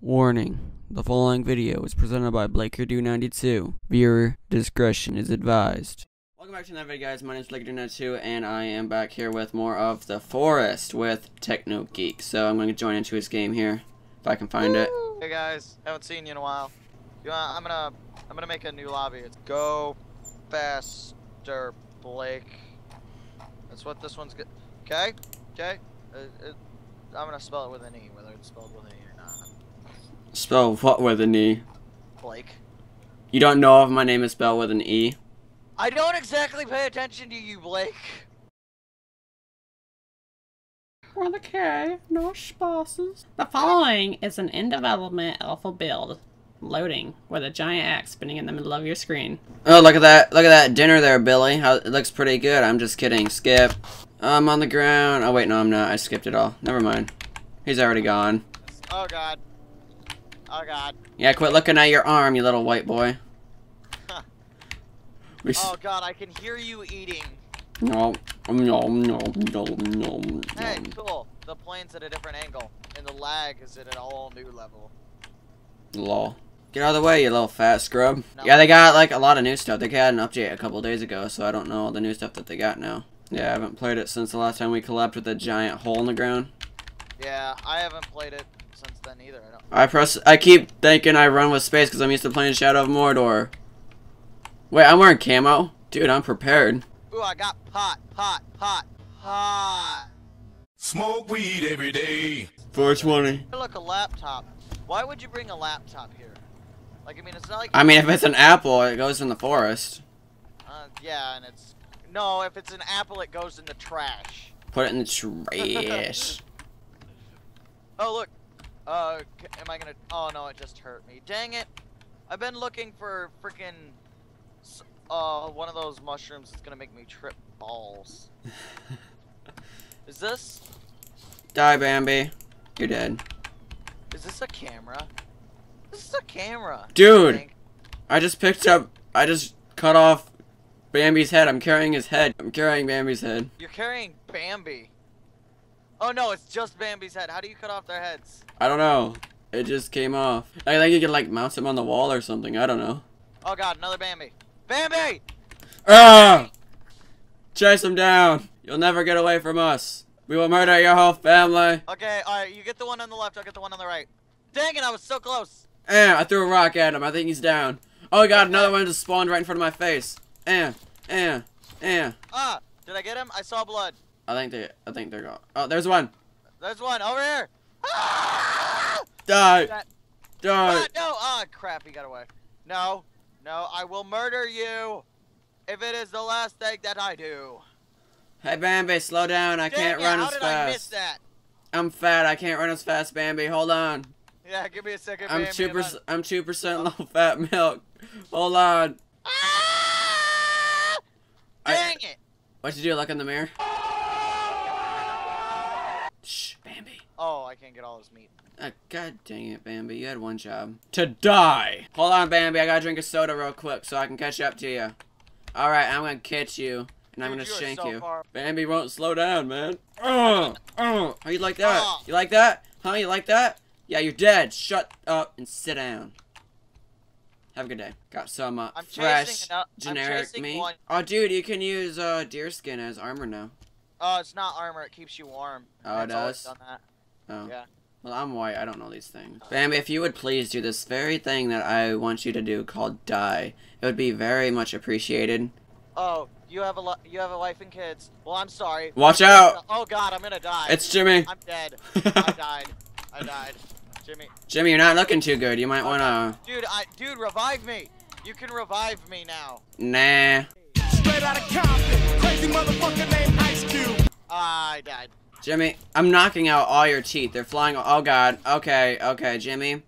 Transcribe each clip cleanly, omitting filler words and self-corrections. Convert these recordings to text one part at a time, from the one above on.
Warning, the following video is presented by BlakerDoo92. Viewer discretion is advised. Welcome back to another video, guys. My name is BlakerDoo92 and I am back here with more of The Forest with Techno Geek. So I'm going to join into his game here, if I can find it. Hey guys, haven't seen you in a while. I'm gonna make a new lobby. It's Go Faster Blake. That's what this one's good. Okay? Okay? I'm gonna spell it with an E, whether it's spelled with an E or not. Spell what with an E? Blake. You don't know if my name is spelled with an E? I don't exactly pay attention to you, Blake. Well, okay, no spouses. The following is an in-development alpha build. Loading, with a giant axe spinning in the middle of your screen. Oh, look at that dinner there, Billy. How, it looks pretty good. I'm just kidding. Skip. I'm on the ground. Oh, wait, no, I'm not. I skipped it all. Never mind. He's already gone. Oh, God. Oh, God. Yeah, quit looking at your arm, you little white boy. Oh, God, I can hear you eating. No. Hey, cool. The plane's at a different angle, and the lag is at an all new level. Lol. Get out of the way, you little fat scrub. No. Yeah, they got, like, a lot of new stuff. They had an update a couple days ago, so I don't know all the new stuff that they got now. Yeah, I haven't played it since the last time we collabed with a giant hole in the ground. Yeah, I haven't played it since then either. I keep thinking I run with space because I'm used to playing Shadow of Mordor. Wait, I'm wearing camo? Dude, I'm prepared. Ooh, I got pot. Smoke weed every day. 420. Look, a laptop. Why would you bring a laptop here? Like, I mean, it's not like... I mean, if it's an apple, it goes in the forest. Yeah, and it's... No, if it's an apple, it goes in the trash. Put it in the trash. Oh, look. Am I gonna... Oh, no, it just hurt me. Dang it. I've been looking for freaking... one of those mushrooms that's gonna make me trip balls. Is this... Die, Bambi. You're dead. Is this a camera? This is a camera. Dude, I just picked up, I just cut off Bambi's head. I'm carrying his head. I'm carrying Bambi's head. You're carrying Bambi. Oh no, it's just Bambi's head. How do you cut off their heads? I don't know. It just came off. I think you could like mount him on the wall or something. I don't know. Oh God, another Bambi. Bambi! Ah! Chase him down. You'll never get away from us. We will murder your whole family. Okay, alright, you get the one on the left, I'll get the one on the right. Dang it, I was so close. I threw a rock at him. I think he's down. Oh God, okay. Another one just spawned right in front of my face. Ah, did I get him? I saw blood. I think they're gone. Oh, there's one. There's one, over here. Ah! Die. Die. Ah, no, ah, crap, he got away. No, no, I will murder you if it is the last thing that I do. Hey Bambi, slow down, I can't run as fast. How did I miss that? I'm fat, I can't run as fast, Bambi, hold on. Yeah, give me a second, Bambi. I'm 2% low fat milk. Hold on. Ah! Dang it! What'd you do, look in the mirror? Shh, Bambi. Oh, I can't get all this meat. God dang it, Bambi, you had one job. To die! Hold on, Bambi, I gotta drink a soda real quick so I can catch up to you. Alright, I'm gonna catch you. And I'm gonna shank you. Bambi won't slow down, man. How you like that? You like that? Huh? You like that? Yeah, you're dead. Shut up and sit down. Have a good day. Got some fresh generic meat. Oh, dude, you can use deer skin as armor now. Oh, it's not armor. It keeps you warm. Oh, it does? Oh. Yeah. Well, I'm white. I don't know these things. Bambi, if you would please do this very thing that I want you to do called die. It would be very much appreciated. Oh, you have a wife and kids. Well, I'm sorry. Watch out! Oh God, I'm gonna die. It's Jimmy. I'm dead. I died. Jimmy. Jimmy, you're not looking too good. You might wanna. Dude, revive me. You can revive me now. Nah. Straight out of Compton, crazy motherfucker named Ice Cube. I died. Jimmy, I'm knocking out all your teeth. They're flying. Oh God. Okay, Jimmy.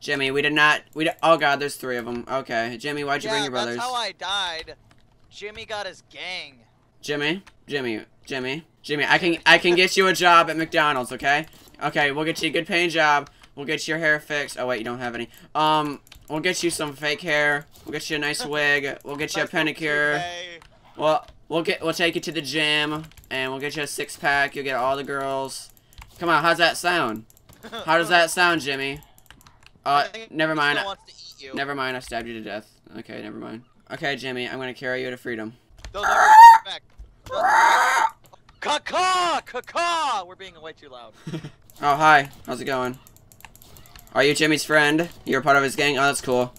Jimmy, we did not. Oh God, there's three of them. Okay, Jimmy, why'd you bring your brothers? That's how I died. Jimmy got his gang. Jimmy, I can get you a job at McDonald's, okay? Okay, we'll get you a good paying job. We'll get your hair fixed. Oh wait, you don't have any. We'll get you some fake hair. We'll get you a nice wig. We'll get you a pedicure. Well, we'll take you to the gym and we'll get you a six pack. You'll get all the girls. Come on, how's that sound? How does that sound, Jimmy? Never mind. Never mind, I stabbed you to death. Okay, never mind. Okay, Jimmy, I'm gonna carry you to freedom. Caw-caw! We're being way too loud. Oh, hi. How's it going? Are you Jimmy's friend? You're part of his gang? Oh, that's cool.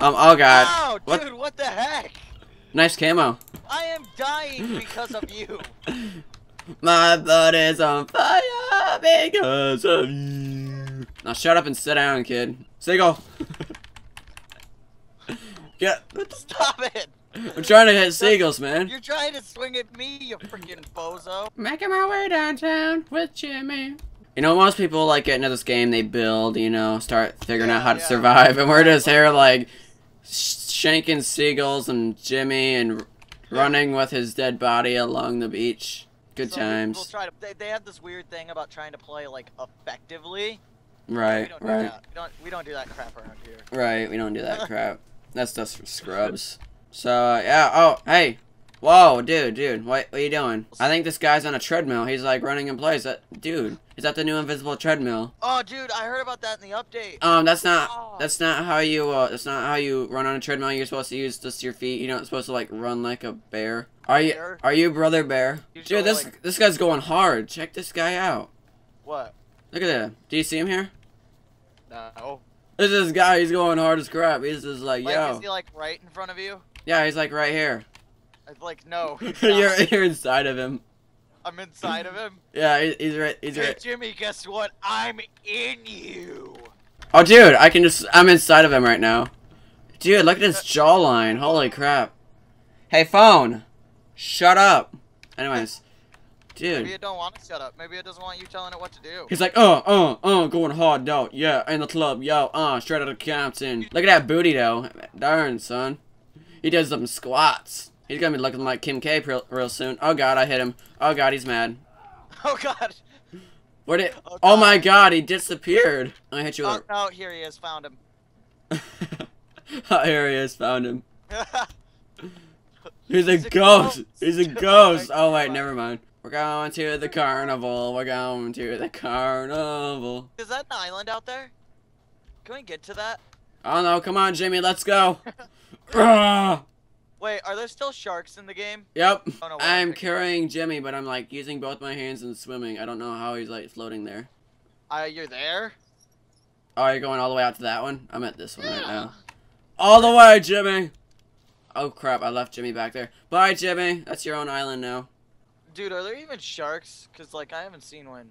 Oh god. Wow, what? Dude, what the heck? Nice camo. I am dying because of you. My blood is on fire because of you. Now shut up and sit down, kid. Seagull. Get up. Stop it. I'm trying to hit seagulls, man. You're trying to swing at me, you freaking bozo. Making my way downtown with Jimmy. You know, most people, like, get into this game, they build, you know, start figuring out how to survive. And we're just here, like, shanking seagulls and Jimmy and running with his dead body along the beach. Good times. They have this weird thing about trying to play, like, effectively. Right, right. We don't do that crap around here. Right, we don't do that crap. That's just for scrubs. So, yeah, oh, hey. Whoa, dude, what are you doing? I think this guy's on a treadmill. He's, like, running in place. Dude, is that the new invisible treadmill? Oh, dude, I heard about that in the update. That's not how you run on a treadmill. You're supposed to use just your feet. You're not supposed to, like, run like a bear. Are you brother bear? Dude, this guy's going hard. Check this guy out. What? Look at that. Do you see him here? No. Look at this guy. He's going hard as crap. He's just like, yo. Is he, like, right in front of you? Yeah, he's, like, right here. Like, no. You're inside of him. I'm inside of him? Yeah, he's right. Jimmy, guess what? I'm in you. Oh, dude, I'm inside of him right now. Dude, look at his jawline. Holy crap. Hey, phone. Shut up. Anyways. Dude. Maybe it don't want to shut up. Maybe it doesn't want you telling it what to do. He's like, going hard out. Yeah, in the club, yo, straight out of Compton. Look at that booty, though. Darn, son. He does some squats. He's gonna be looking like Kim K real soon. Oh god, I hit him. Oh god, he's mad. Oh god. Where did? Oh, god. Oh my god, he disappeared. I hit you. Oh, oh, here he is. Found him. Oh, here he is. Found him. He's a ghost. He's a ghost. Oh wait, never mind. We're going to the carnival. We're going to the carnival. Is that an island out there? Can we get to that? I don't know. Come on, Jimmy. Let's go. Wait, are there still sharks in the game? Yep. I'm carrying Jimmy, but I'm, like, using both my hands and swimming. I don't know how he's, like, floating there. You're there? Oh, you're going all the way out to that one? I'm at this one right now. All the way, Jimmy! Oh, crap, I left Jimmy back there. Bye, Jimmy! That's your own island now. Dude, are there even sharks? Because, like, I haven't seen one.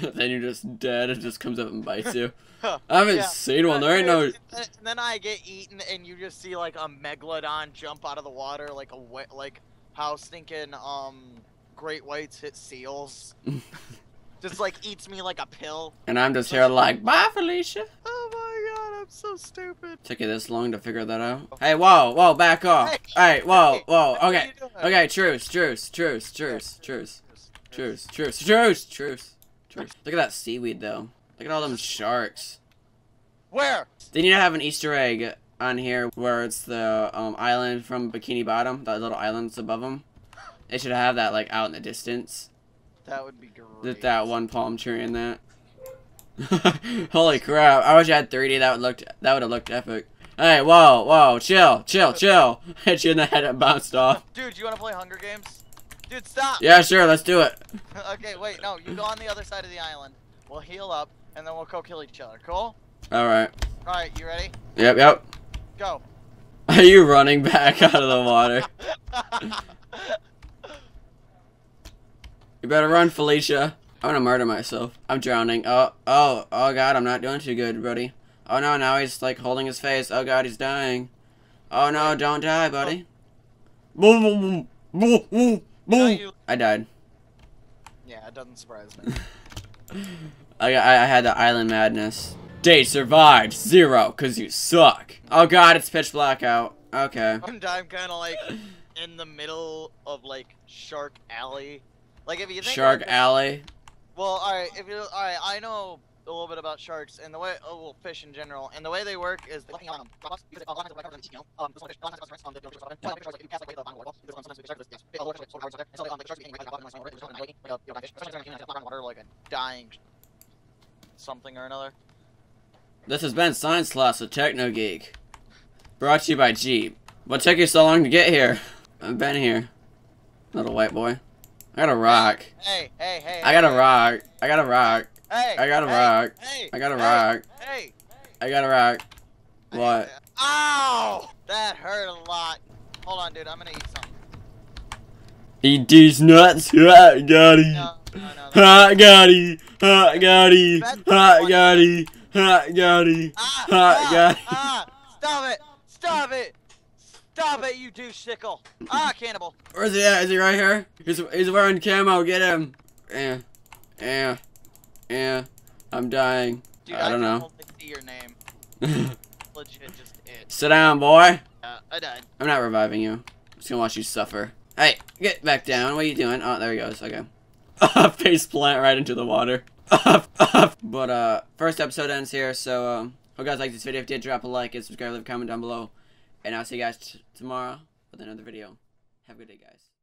Then you're just dead. It just comes up and bites you. I haven't seen one. There ain't no. And then I get eaten, and you just see like a megalodon jump out of the water, like how stinking great whites hit seals. Just like eats me like a pill. And I'm just here like, bye, Felicia. Oh my god, I'm so stupid. Took you this long to figure that out. Hey, whoa, back off. Hey, whoa. Okay, truce. Look at that seaweed, though. Look at all them sharks. Where? They need to have an Easter egg on here where it's the island from Bikini Bottom, that little island's above them. They should have that, like, out in the distance. That would be great. That one palm tree in that. Holy crap. I wish I had 3D. That would have looked epic. Hey, whoa. Chill. Hit you in the head and bounced off. Dude, you want to play Hunger Games? Dude, stop! Yeah, sure, let's do it. Okay, wait, no, you go on the other side of the island. We'll heal up, and then we'll go kill each other, cool? Alright. Alright, you ready? Yep. Go. Are you running back out of the water? You better run, Felicia. I'm gonna murder myself. I'm drowning. Oh god, I'm not doing too good, buddy. Oh no, now he's, like, holding his face. Oh god, he's dying. Oh no, don't die, buddy. Boom. Boom! I died. Yeah, it doesn't surprise me. I had the island madness. Day survived, 0, cause you suck. Oh god, it's pitch black out. Okay. I'm kinda like in the middle of like Shark Alley. Like if you think Shark Alley? Well, alright, I know a little bit about sharks and the way fish in general, and the way they work is like a dying something or another. This has been Science Class with Techno Geek, brought to you by Jeep. What took you so long to get here? I've been here, little white boy. I gotta rock. Hey, hey, hey. I gotta rock. I gotta rock. Hey. I gotta rock. Hey. I gotta rock. Hey. I gotta rock. What? Ow! That hurt a lot. Hold on, dude. I'm gonna eat something. Eat these nuts. Hot gotty. Hot gotty. Hot gotty. Hot gotty. Hot gotty. Hot gotty. Stop it! Stop it! Stop it, you douche sickle! Ah, cannibal! Where's he at? Is he right here? He's wearing camo. Get him! I'm dying. Dude, I don't know. See your name. Legit, just it. Sit down, boy. I died. I'm not reviving you. I'm just gonna watch you suffer. Hey, get back down. What are you doing? Oh, there he goes. Okay. Face plant right into the water. But first episode ends here. So hope you guys liked this video. If you did, drop a like and subscribe. Leave a comment down below. And I'll see you guys tomorrow with another video. Have a good day, guys.